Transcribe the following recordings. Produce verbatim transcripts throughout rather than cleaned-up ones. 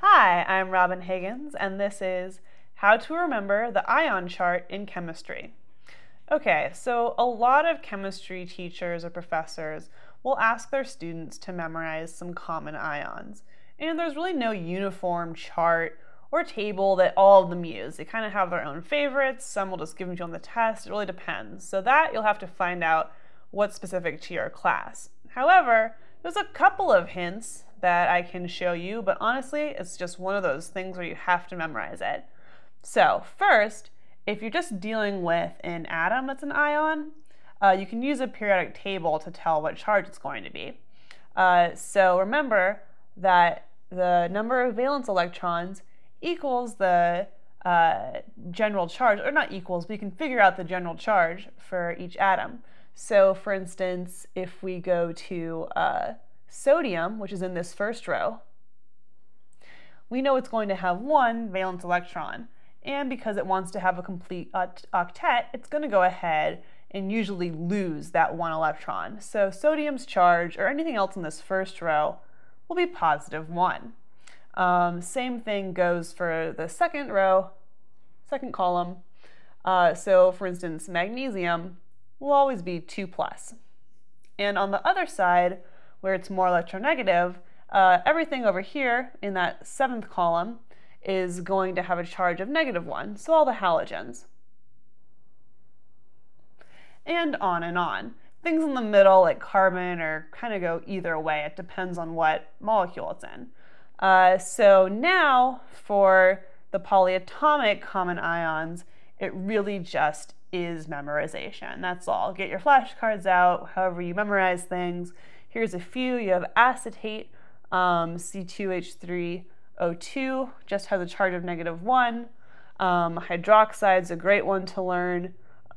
Hi, I'm Robin Higgins, and this is How to Remember the Ion Chart in Chemistry. Okay, so a lot of chemistry teachers or professors will ask their students to memorize some common ions, and there's really no uniform chart or table that all of them use. They kind of have their own favorites. Some will just give them to you on the test. It really depends. So that you'll have to find out what's specific to your class. However, there's a couple of hints that I can show you, but honestly, it's just one of those things where you have to memorize it. So first, if you're just dealing with an atom that's an ion, uh, you can use a periodic table to tell what charge it's going to be. Uh, so remember that the number of valence electrons equals the uh, general charge, or not equals, but you can figure out the general charge for each atom. So for instance, if we go to uh, sodium, which is in this first row, we know it's going to have one valence electron. And because it wants to have a complete octet, it's going to go ahead and usually lose that one electron. So sodium's charge, or anything else in this first row, will be positive one. Um, same thing goes for the second row, second column. Uh, so for instance, magnesium will always be two plus. And on the other side, where it's more electronegative, uh, everything over here in that seventh column is going to have a charge of negative one, so all the halogens. And on and on. Things in the middle, like carbon, or kind of go either way. It depends on what molecule it's in. Uh, so now for the polyatomic common ions, it really just is memorization. That's all. Get your flashcards out, however you memorize things. Here's a few. You have acetate, um, C two H three O two, just has a charge of negative one. Um, hydroxide's a great one to learn.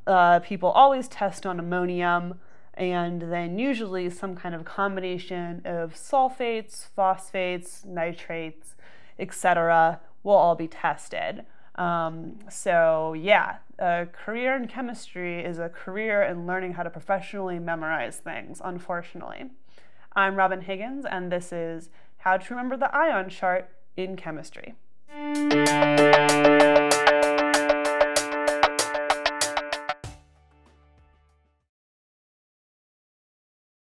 Uh, people always test on ammonium, and then usually some kind of combination of sulfates, phosphates, nitrates, et cetera will all be tested. Um, so yeah, a career in chemistry is a career in learning how to professionally memorize things, unfortunately. I'm Robin Higgins, and this is How to Remember the Ion Chart in Chemistry.